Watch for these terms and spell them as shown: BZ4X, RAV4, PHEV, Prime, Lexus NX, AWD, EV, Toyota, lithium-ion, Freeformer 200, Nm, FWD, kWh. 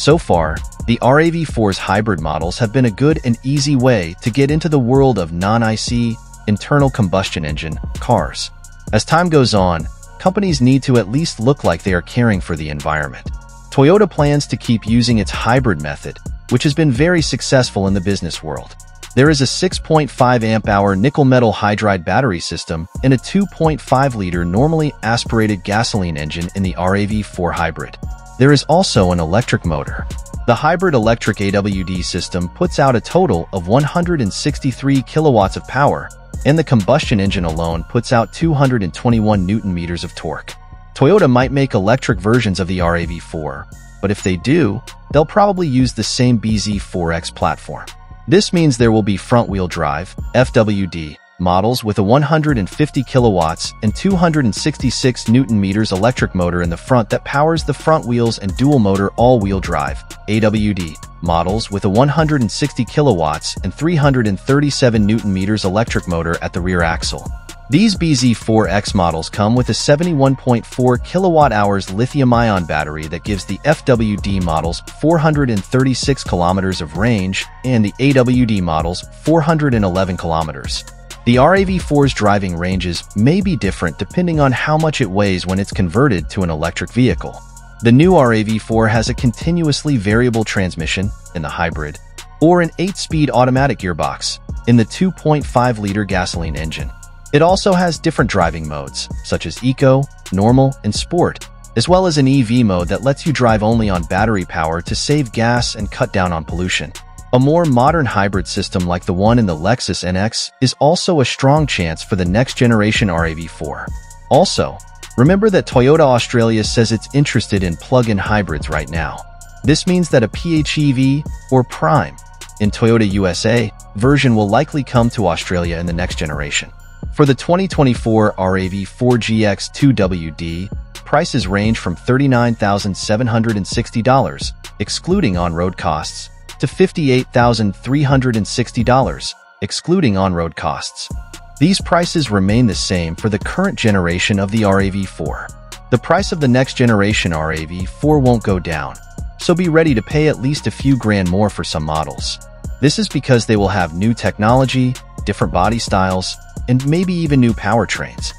So far, the RAV4's hybrid models have been a good and easy way to get into the world of non-IC, internal combustion engine, cars. As time goes on, companies need to at least look like they are caring for the environment. Toyota plans to keep using its hybrid method, which has been very successful in the business world. There is a 6.5 amp-hour nickel-metal hydride battery system and a 2.5-liter normally aspirated gasoline engine in the RAV4 hybrid. There is also an electric motor. The hybrid electric AWD system puts out a total of 163 kilowatts of power, and the combustion engine alone puts out 221 Nm of torque. Toyota might make electric versions of the RAV4, but if they do, they'll probably use the same BZ4X platform. This means there will be front-wheel drive, FWD, models with a 150 kilowatts and 266 Nm electric motor in the front that powers the front wheels, and dual-motor all-wheel drive, AWD, models with a 160 kilowatts and 337 Nm electric motor at the rear axle. These BZ4X models come with a 71.4 kilowatt-hours lithium-ion battery that gives the FWD models 436 kilometers of range and the AWD models 411 kilometers. The RAV4's driving ranges may be different depending on how much it weighs when it's converted to an electric vehicle. The new RAV4 has a continuously variable transmission in the hybrid, or an 8-speed automatic gearbox in the 2.5-liter gasoline engine. It also has different driving modes, such as Eco, Normal, and Sport, as well as an EV mode that lets you drive only on battery power to save gas and cut down on pollution. A more modern hybrid system like the one in the Lexus NX is also a strong chance for the next-generation RAV4. Also, remember that Toyota Australia says it's interested in plug-in hybrids right now. This means that a PHEV, or Prime, in Toyota USA version will likely come to Australia in the next generation. For the 2024 RAV4 GX2WD, prices range from $39,760, excluding on-road costs, to $58,360, excluding on-road costs. These prices remain the same for the current generation of the RAV4. The price of the next generation RAV4 won't go down, so be ready to pay at least a few grand more for some models. This is because they will have new technology, different body styles, and maybe even new powertrains.